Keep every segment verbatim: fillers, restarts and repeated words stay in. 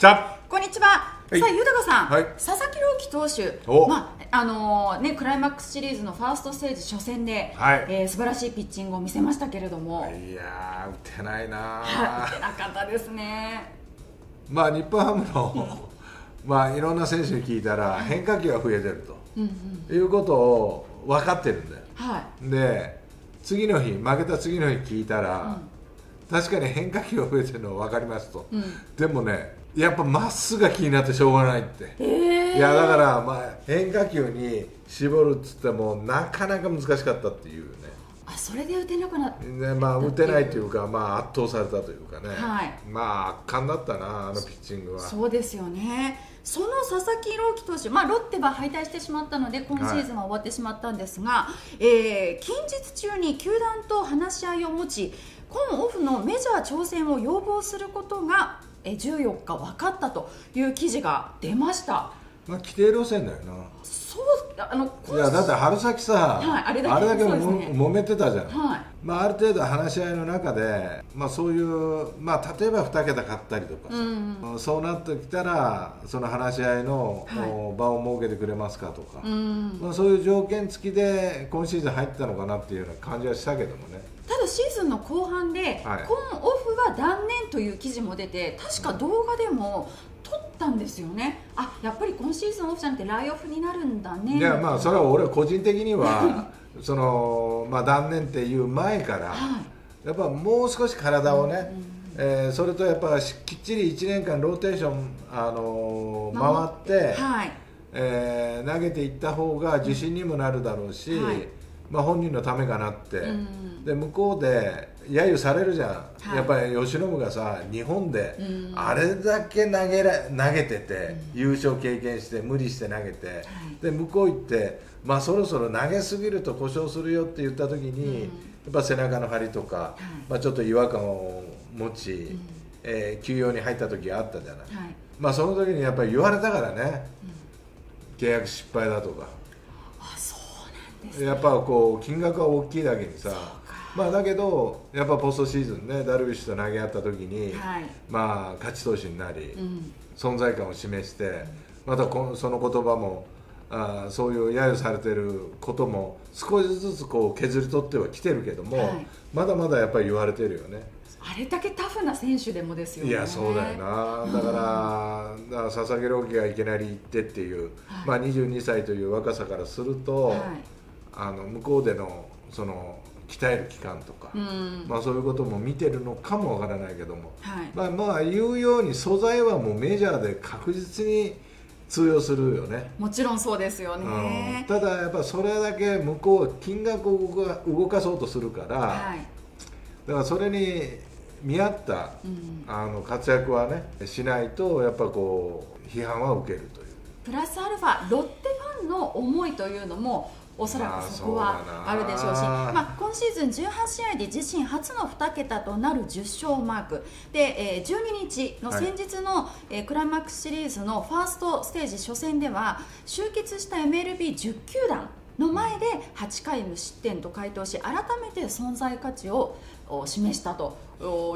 じゃこんにちは。さあ豊さん、はい、佐々木朗希投手、まああのー、ねクライマックスシリーズのファーストステージ初戦で、はいえー、素晴らしいピッチングを見せましたけれども、いやー打てないなー、打てなかったですね。まあ日本ハムのまあいろんな選手に聞いたら変化球が増えてるとうん、うん、いうことを分かってるんだよ。はい、で次の日負けた次の日聞いたら、うん、確かに変化球が増えてるのは分かりますと、うん、でもね。やっぱまっすぐが気になってしょうがないって、えー、いやだから、まあ、変化球に絞るっつってもなかなか難しかったっていうね。あそれで打てなくなって、ねまあ、打てないというか、まあ、圧倒されたというかね、はい、まあ圧巻だったなあのピッチングは。 そ, そうですよね。その佐々木朗希投手、まあ、ロッテは敗退してしまったので今シーズンは終わってしまったんですが、はいえー、近日中に球団と話し合いを持ち今オフのメジャー挑戦を要望することがじゅうよっか分かったという記事が出ました。まあ規定路線だよな。そうあのいやだって春先さ、はい、あれだけ、あれだけも、ね、揉めてたじゃん。はい、まあある程度話し合いの中で、まあそういうまあ例えばにけた買ったりとかさ、うんうん、そうなってきたらその話し合いの、はい、場を設けてくれますかとか、うんまあそういう条件付きで今シーズン入ったのかなっていうような感じはしたけどもね。ただシーズンの後半で、はい、今オフは断念という記事も出て確か動画でも撮ったんですよね。あやっぱり今シーズンオフじゃなくて来オフになるんだね。いやまあそれは俺個人的にはその、まあ、断念っていう前から、はい、やっぱもう少し体をね、うんうんえー、それとやっぱきっちりいちねんかんローテーション、あのー、回って、はいえー、投げていった方が自信にもなるだろうし、うんはいまあ本人のためかなって、うん、で向こうで揶揄されるじゃん、はい、やっぱり由伸がさ日本であれだけ投げら、投げてて、うん、優勝経験して無理して投げて、はい、で向こう行って、まあ、そろそろ投げすぎると故障するよって言った時に、うん、やっぱ背中の張りとか、はいまあ、ちょっと違和感を持ち、うんえー、休養に入った時があったじゃない、はいまあ、その時にやっぱり言われたからね、うん、契約失敗だとか。やっぱこう金額が大きいだけにさ、まあだけどやっぱポストシーズンねダルビッシュと投げ合った時に、はい、まあ勝ち投手になり、うん、存在感を示してまたこその言葉もあそういう揶揄されてることも少しずつこう削り取ってはきてるけども、はい、まだまだやっぱり言われてるよね。あれだけタフな選手でもですよね。いやそうだよな。だから、うん、だから佐々木朗希がいきなり行ってっていう、はい、まあにじゅうにさいという若さからすると。はいあの向こうでのその鍛える期間とか、うんまあ、そういうことも見てるのかもわからないけども、はい、まあまあ言うように素材はもうメジャーで確実に通用するよね。もちろんそうですよね、うん、ただやっぱそれだけ向こうは金額を動かそうとするから、はい、だからそれに見合った、うん、あの活躍はねしないとやっぱこう批判は受けるというプラスアルファロッテファンの思いというのもおそらくそこはあるでしょうし、まあうまあ、今シーズンじゅうはちしあいで自身初のにけたとなるじゅっしょうマークで、えー、じゅうににちの先日の、はいえー、クライマックスシリーズのファーストステージ初戦では集結した エムエルビーじゅう 球団の前ではちかい無失点と回答し改めて存在価値を示したと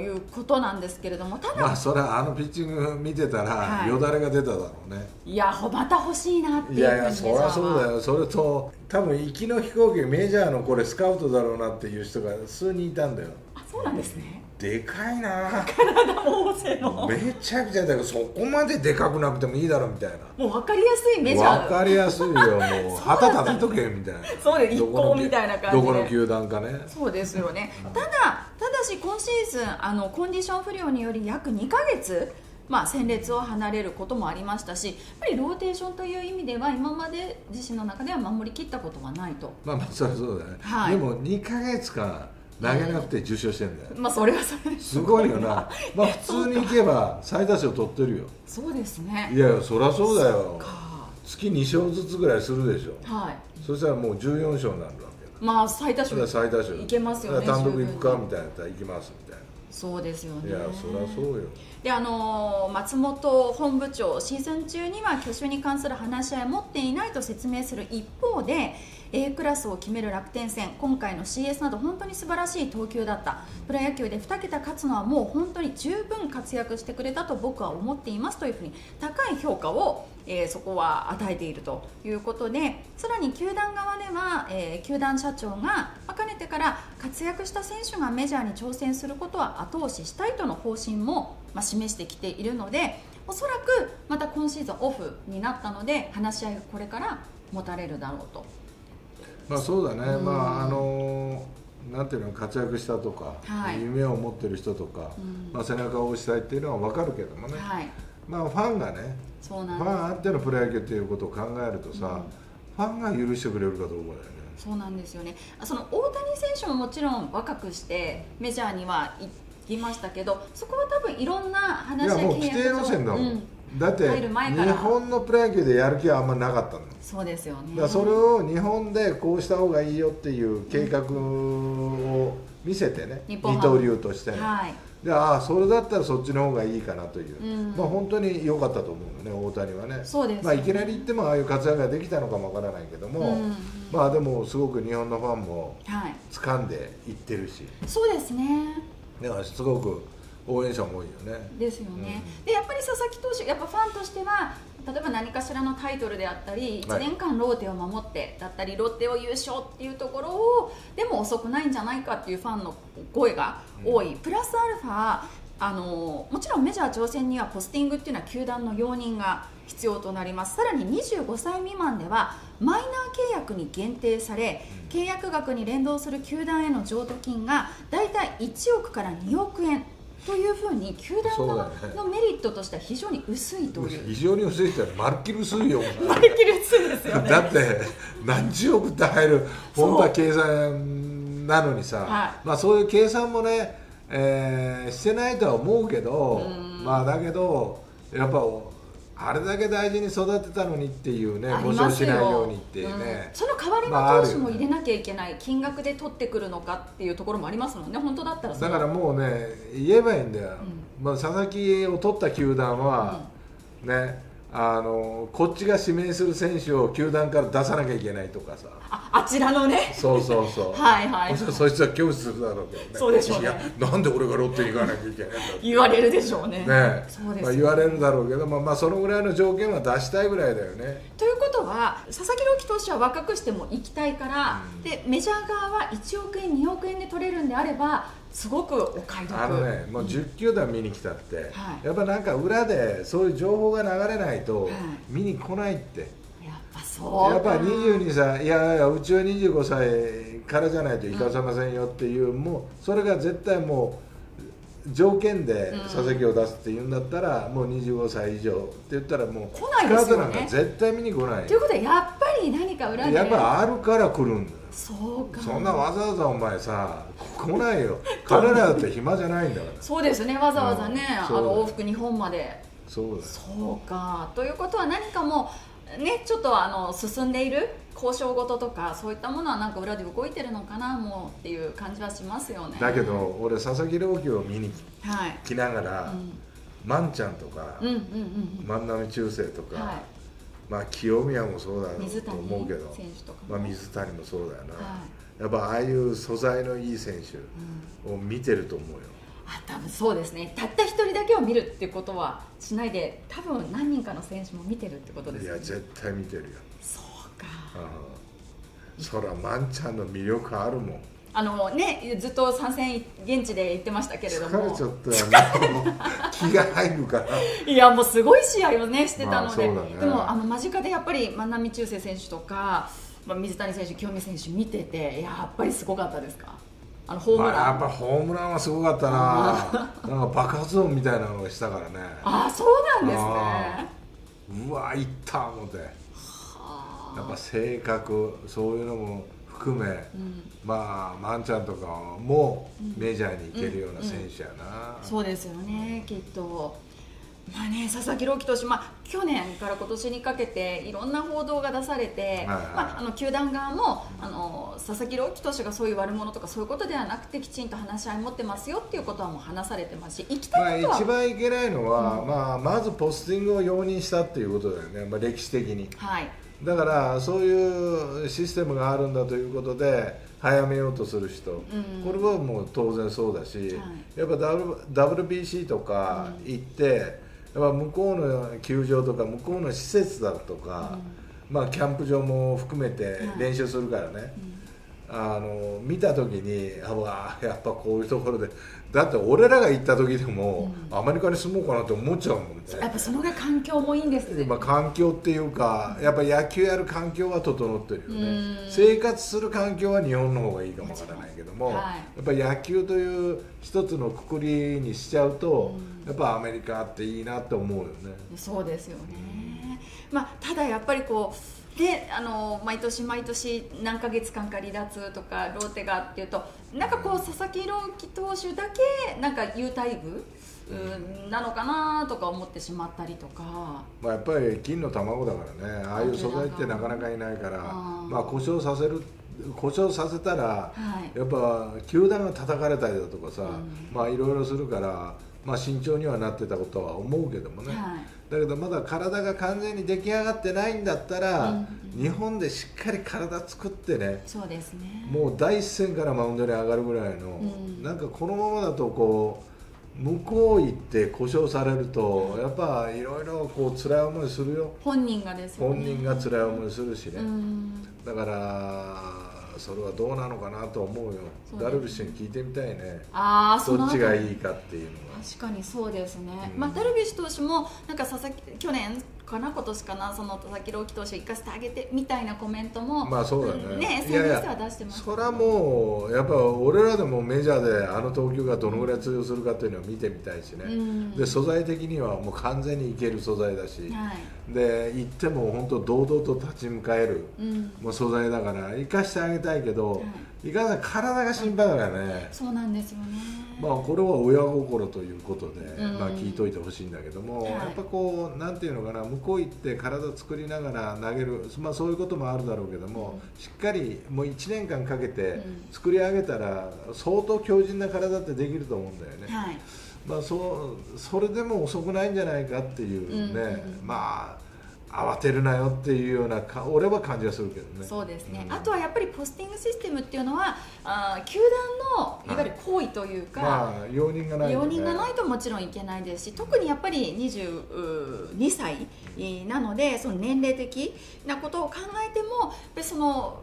いうことなんですけれども、ただ、まあ、それはあのピッチング見てたら、はい、よだれが出ただろうね。いやまた欲しいなっていう感じです。いやいやそりゃそうだよ。それと多分行きの飛行機メジャーのこれスカウトだろうなっていう人が数人いたんだよ。あそうなんですね。でかいな体も大勢のめちゃくちゃだけどそこまででかくなくてもいいだろみたいな。もう分かりやすいメジャー分かりやすいよもう旗立てとけみたいな。そうです一行みたいな感じでどこの球団かね。そうですよね、うん、ただただし今シーズンあのコンディション不良により約にかげつまあ、戦列を離れることもありましたし、やっぱりローテーションという意味では今まで自身の中では守りきったことはないと。まあまあそりゃそうだね、はい、でもにかげつかん投げなくて受賞してるんだよ、はい、まあそれはそれすごいよなまあ普通にいけば最多数取ってるよ。そうですね。いやいやそりゃそうだよ。月にしょうずつぐらいするでしょ、はい、そしたらもうじゅうよんしょうになるわけだ。まあ最多勝いけますよね。単独いくかみたいなやったらいきますみたいな。そうですよね。いや、そりゃそうよ。で、あの松本本部長、シーズン中には去就に関する話し合いを持っていないと説明する一方で、 A クラスを決める楽天戦、今回の シーエス など本当に素晴らしい投球だった、プロ野球でにけた勝つのはもう本当に十分活躍してくれたと僕は思っていますというふうに高い評価を、えー、そこは与えているということで、さらに球団側では、えー、球団社長がかねてから活躍した選手がメジャーに挑戦することは後押ししたいとの方針も、まあ、示してきているので、おそらくまた今シーズンオフになったので話し合いがこれから持たれるだろうと。まあそうだね、うん、まああのなんていうの、活躍したとか、はい、夢を持ってる人とか、うん、まあ背中を押したいっていうのは分かるけどもね、はい、まあファンがね、そうなんです、ファンあってのプロ野球っていうことを考えるとさ、うん、ファンが許してくれるかどうかだよね。そうなんですよね。その大谷選手ももちろん若くしてメジャーには行きましたけど、そこは多分いろんな話や契約上、いやもう規定路線だもん、うん、だって日本のプロ野球でやる気はあんまりなかったの。そうですよね。だからそれを日本でこうした方がいいよっていう計画を見せてね、うん、二刀流としてね、はい、で、ああそれだったらそっちの方がいいかなという、うん、まあ本当に良かったと思うよね、大谷はね。そうですね。まあいきなり言ってもああいう活躍ができたのかもわからないけども、うん、まあでもすごく日本のファンも掴んでいってるし、はい、そうですね。だからすごく応援者も多いよね。ですよね。うん、でやっぱり佐々木投手、やっぱファンとしては、例えば何かしらのタイトルであったり、いちねんかんローテを守ってだったり、ロッテを優勝っていうところを、でも遅くないんじゃないかっていうファンの声が多い、うん、プラスアルファ、あのもちろんメジャー挑戦にはポスティングっていうのは球団の容認が必要となります。さらににじゅうごさい未満ではマイナー契約に限定され、契約額に連動する球団への譲渡金がだいたいいちおくからにおくえんというふうに球団側のメリットとしては非常に薄いという。非常に薄いってまるっきり薄いよ。まるっきり薄いですよね。だって何十億って入る本当は計算なのにさ、はい、まあそういう計算もね、えー、してないとは思うけど、まあだけどやっぱあれだけ大事に育てたのにっていうね、保証しないようにっていうね、うん、その代わりの投手も入れなきゃいけない金額で取ってくるのかっていうところもありますもんね。本当だったらだからもうね、言えばいいんだよ、うん、まあ佐々木を取った球団は、うん、ね、あのこっちが指名する選手を球団から出さなきゃいけないとかさ、 あ, あちらのね、そうそうそうはいはい、そ, そいつは拒否するだろうけどね。そうでしょうね。いやなんで俺がロッテに行かなきゃいけないんだって言われるでしょうね。ね、そうですね。まあ言われるだろうけど、まあ、まあそのぐらいの条件は出したいぐらいだよね。ということは佐々木朗希投手は若くしても行きたいから、うん、でメジャー側はいちおくえんにおくえんで取れるんであればすごくお買い得。あのね、もうじゅっきゅうだん見に来たって、うん、はい、やっぱなんか裏でそういう情報が流れないと見に来ないって、はい、やっぱそうだ。やっぱにじゅうにさい、いやいやうちはにじゅうごさいからじゃないと行かせませんよっていう、うん、もうそれが絶対もう条件で佐々木を出すっていうんだったら、うん、もうにじゅうごさいいじょうって言ったらもう来ないですよね。スカートなんか絶対見に来ない。ということはやっぱり何か裏でやっぱあるから来るんだ。そうか、そんなわざわざお前さ来ないよ。彼らだって暇じゃないんだからそうですね、わざわざね、うん、あの往復日本まで。そうだ、そうか。ということは何かもうね、ちょっとあの進んでいる交渉事とかそういったものはなんか裏で動いてるのかなもうっていう感じはしますよね。だけど俺佐々木朗希を見に来ながら、はい、うん、万ちゃんとか万波中正とか、はい、まあ清宮もそうだと思うけど、水谷選手とかも、まあ水谷もそうだよな、はい、やっぱああいう素材のいい選手を見てると思うよ、うん、あ、多分そうですね。たった一人だけを見るってことはしないで、多分何人かの選手も見てるってことですね。いや絶対見てるよ。そうか、うん、そら万ちゃんの魅力あるもん。あのね、ずっと参戦現地で言ってましたけれども、疲れちゃったよね気が入るから。いやもうすごい試合をねしてたので、ね、でもあの間近でやっぱり万波中正選手とか、まあ、水谷選手、清宮選手見てて、やっぱりすごかったですか。あのホームラン、まあやっぱホームランはすごかったななんか爆発音みたいなのがしたからね。ああそうなんですね。うわいった思ってやっぱ性格そういうのも含め、うん、まあ万ちゃんとかもメジャーに行けるような選手やな、うんうんうん、そうですよね、きっと。まあね、佐々木朗希投手、まあ、去年から今年にかけていろんな報道が出されて、まあ、あの球団側もあの佐々木朗希投手がそういう悪者とかそういうことではなくてきちんと話し合い持ってますよっていうことはもう話されてますし、行きたいことは、まあ、一番いけないのは、うん、まあ、まずポスティングを容認したっていうことだよね、まあ、歴史的に。はい、だからそういうシステムがあるんだということで早めようとする人、うん、これはもう当然そうだし、はい、やっぱ ダブリュービーシー とか行って、うん、やっぱ向こうの球場とか向こうの施設だとか、うん、まあ、キャンプ場も含めて練習するからね、はい、あの見た時にあわやっぱこういうところで。だって俺らが行った時でも、うん、アメリカに住もうかなと思っちゃうもんね。やっぱそのぐらい環境もいいんですね。まあ環境っていうか、やっぱ野球やる環境は整ってるよね。生活する環境は日本の方がいいかもわからないけども、はい、やっぱ野球という一つのくくりにしちゃうと、うん、やっぱアメリカっていいなって思うよね。そうですよね。まあただやっぱりこう。であの毎年毎年何ヶ月間か離脱とかローテがっていうとなんかこう佐々木朗希投手だけなんか優待部、うん、なのかなとか思ってしまったりとか、まあ、やっぱり金の卵だからね、ああいう素材ってなかなかいないから、まあ、故障させる故障させたら、はい、やっぱ球団が叩かれたりだとかさ、うん、まあいろいろするから、まあ、慎重にはなってたことは思うけどもね。はい、だけどまだ体が完全に出来上がってないんだったら、うんうん、日本でしっかり体作ってね、そうですね、もう第一線からマウンドに上がるぐらいの、うん、なんかこのままだとこう向こう行って故障されると、うん、やっぱいろいろこう辛い思いするよ。本人がですよね。本人が辛い思いするしね、うん、だからそれはどうなのかなと思うよ。うね、ダルビッシュに聞いてみたいね。ああ、どっちがいいかっていうのは。確かにそうですね、うん、まあ、ダルビッシュ投手もなんか佐々木去年かな今年かなその佐々木朗希投手を生かしてあげてみたいなコメントも、まあそうだね、それはもうやっぱ俺らでもメジャーであの投球がどのぐらい通用するかというのを見てみたいしね、うん、で素材的にはもう完全にいける素材だし、はい、で行っても本当堂々と立ち向かえる、うん、もう素材だから生かしてあげたいけど、はい、いかない体が心配だからね。そうなんですよね。まあこれは親心ということで、うん、まあ聞いといてほしいんだけども、はい、やっぱこうなんていうのかな、向こう行って体作りながら投げる、まあそういうこともあるだろうけども、うん、しっかりもういちねんかんかけて作り上げたら相当強靭な体ってできると思うんだよね。はい、まあそうそれでも遅くないんじゃないかっていうね、まあ。慌てるなよっていうようなか俺は感じがするけどね。そうですね、うん、あとはやっぱりポスティングシステムっていうのはあ球団のいわゆる行為というか、はい、まあ、容認がない、ね、容認がないともちろんいけないですし、特にやっぱりにじゅうにさいなのでその年齢的なことを考えてもやっぱりその、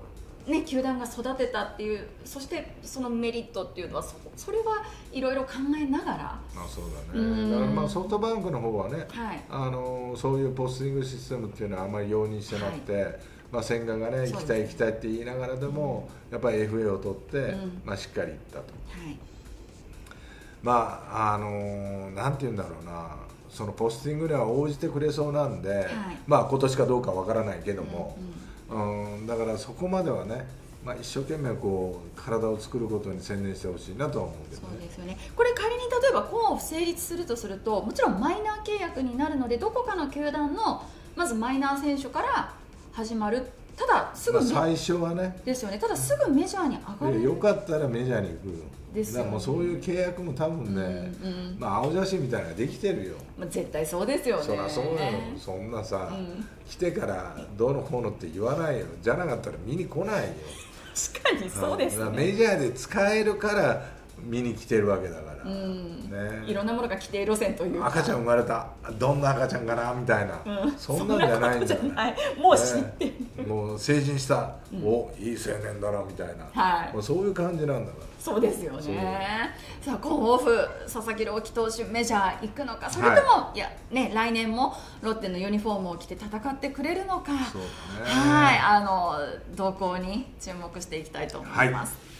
ね、球団が育てたっていう、そしてそのメリットっていうのは そ, それはいろいろ考えながら、あ、そうだね。だからまあソフトバンクの方はね、はい、あのそういうポスティングシステムっていうのはあまり容認してなくて、はい、まあ千賀がね行きたい行きたいって言いながらでも、うん、やっぱり エフエー を取って、うん、まあしっかり行ったと、はい、まああのなんて言うんだろうな、そのポスティングには応じてくれそうなんで、はい、まあ今年かどうかわからないけども。うんうん、うん、だからそこまではね、まあ、一生懸命こう体を作ることに専念してほしいなとは思うんですね。そうですよね。これ仮に例えば今後成立するとすると、もちろんマイナー契約になるのでどこかの球団のまずマイナー選手から始まる。ただすぐ最初はねですよね。ただすぐメジャーに上がる。よかったらメジャーに行く。ですよね。もうそういう契約も多分ね、うんうん、まあ青写真みたいなのができてるよ。まあ絶対そうですよね。そりゃそうなの。そんなさ、うん、来てからどうのこうのって言わないよ。じゃなかったら見に来ないよ。確かにそうですね。うん、メジャーで使えるから。見に来てるわけだから、うん、ね、いろんなものが規定路線というか、赤ちゃん生まれた、どんな赤ちゃんかなみたいな、うん、そんなんじゃないんじゃない、もう知ってる、ね、もう成人した、うん、お、いい青年だなみたいな、はい、もうそういう感じなんだから。そうですよね。さあ今オフ佐々木朗希投手メジャー行くのか、それとも、はい、いやね、来年もロッテのユニフォームを着て戦ってくれるのか、そうだね、はい、あの動向に注目していきたいと思います。はい。